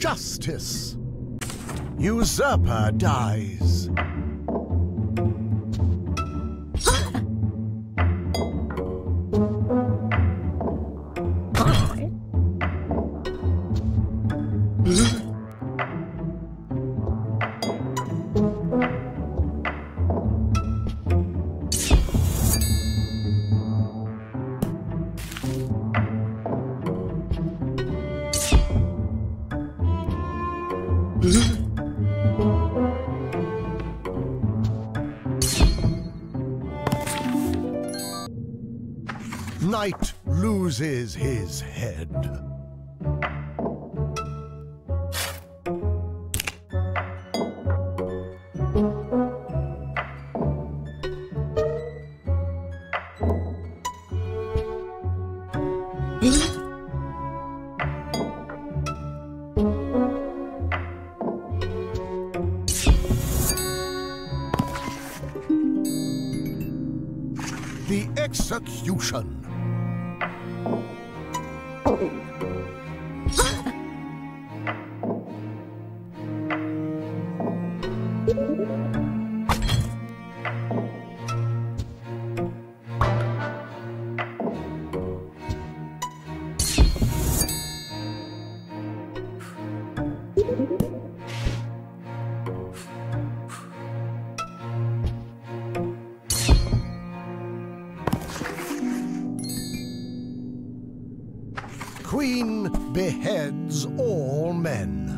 justice. Usurper dies. Knight loses his head. The execution. Queen beheads all men.